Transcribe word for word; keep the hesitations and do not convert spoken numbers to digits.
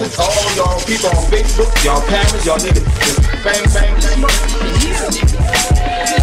It's all y'all people on Facebook, y'all parents, y'all niggas. Bang, bang, bang.